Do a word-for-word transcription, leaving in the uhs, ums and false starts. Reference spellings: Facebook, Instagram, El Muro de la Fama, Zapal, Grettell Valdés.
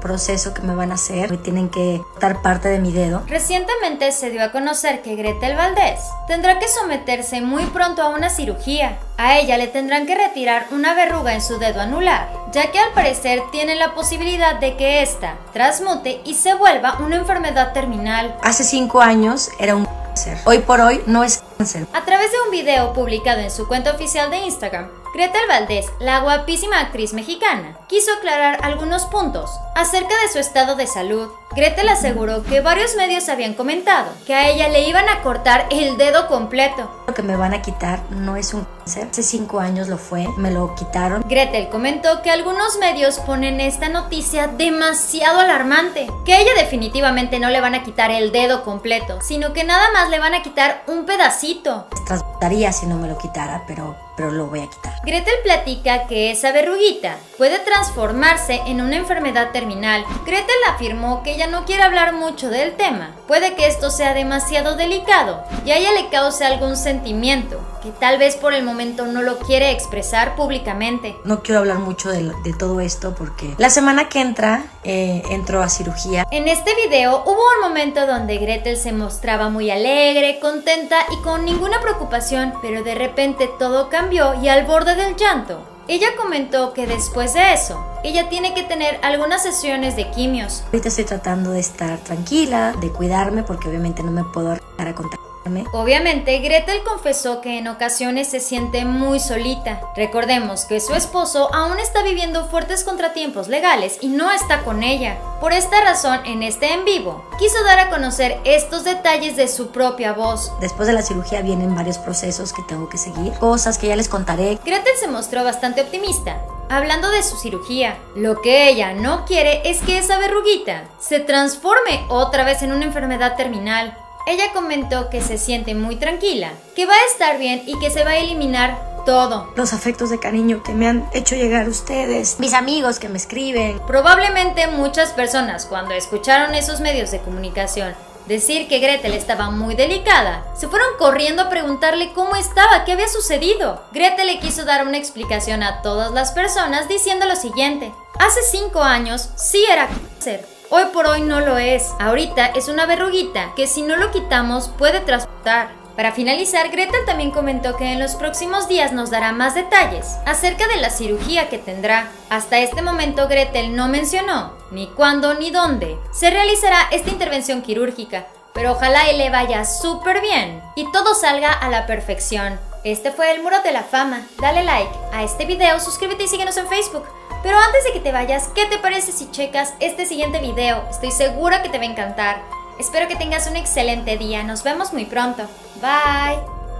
proceso que me van a hacer, me tienen que cortar parte de mi dedo. Recientemente se dio a conocer que Grettell Valdés tendrá que someterse muy pronto a una cirugía. A ella le tendrán que retirar una verruga en su dedo anular, ya que al parecer tiene la posibilidad de que ésta transmute y se vuelva una enfermedad terminal. Hace cinco años era un cáncer. Hoy por hoy no es cáncer. A través de un video publicado en su cuenta oficial de Instagram, Grettell Valdés, la guapísima actriz mexicana, quiso aclarar algunos puntos acerca de su estado de salud. Grettell aseguró que varios medios habían comentado que a ella le iban a cortar el dedo completo. Lo que me van a quitar no es un cáncer. Hace cinco años lo fue, me lo quitaron. Grettell comentó que algunos medios ponen esta noticia demasiado alarmante, que a ella definitivamente no le van a quitar el dedo completo, sino que nada más le van a quitar un pedacito. Transmutaría si no me lo quitara, pero, pero lo voy a quitar. Grettell platica que esa verruguita puede transformarse en una enfermedad terminal. Grettell afirmó que ella no quiere hablar mucho del tema. Puede que esto sea demasiado delicado y a ella le cause algún sentimiento que tal vez por el momento no lo quiere expresar públicamente. No quiero hablar mucho de, de todo esto porque la semana que entra eh, entró a cirugía. En este video hubo un momento donde Grettell se mostraba muy alegre, contenta y con ninguna preocupación, pero de repente todo cambió y al borde del llanto. Ella comentó que después de eso, ella tiene que tener algunas sesiones de quimios. Ahorita estoy tratando de estar tranquila, de cuidarme, porque obviamente no me puedo arriesgar a contagiarme. Obviamente, Grettell confesó que en ocasiones se siente muy solita. Recordemos que su esposo aún está viviendo fuertes contratiempos legales y no está con ella. Por esta razón, en este en vivo, quiso dar a conocer estos detalles de su propia voz. Después de la cirugía vienen varios procesos que tengo que seguir, cosas que ya les contaré. Grettell se mostró bastante optimista hablando de su cirugía. Lo que ella no quiere es que esa verruguita se transforme otra vez en una enfermedad terminal. Ella comentó que se siente muy tranquila, que va a estar bien y que se va a eliminar todo. Los afectos de cariño que me han hecho llegar ustedes, mis amigos que me escriben. Probablemente muchas personas, cuando escucharon esos medios de comunicación decir que Grettell estaba muy delicada, se fueron corriendo a preguntarle cómo estaba, qué había sucedido. Grettell le quiso dar una explicación a todas las personas diciendo lo siguiente: hace cinco años sí era cáncer, hoy por hoy no lo es. Ahorita es una verruguita que si no lo quitamos puede transmutar. Para finalizar, Grettell también comentó que en los próximos días nos dará más detalles acerca de la cirugía que tendrá. Hasta este momento, Grettell no mencionó ni cuándo ni dónde se realizará esta intervención quirúrgica, pero ojalá y le vaya súper bien y todo salga a la perfección. Este fue El Muro de la Fama. Dale like a este video, suscríbete y síguenos en Facebook. Pero antes de que te vayas, ¿qué te parece si checas este siguiente video? Estoy segura que te va a encantar. Espero que tengas un excelente día, nos vemos muy pronto. Bye.